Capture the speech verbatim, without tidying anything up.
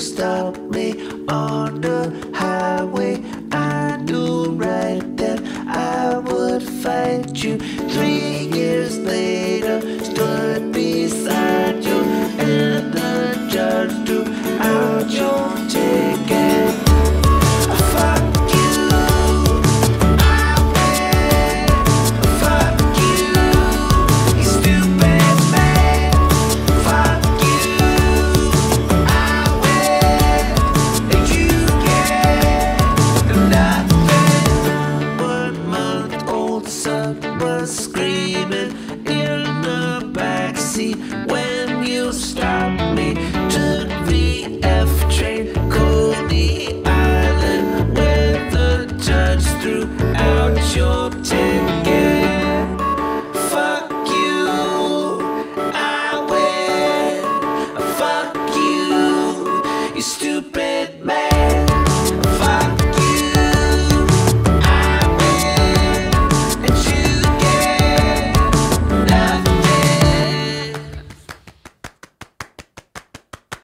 stop me on the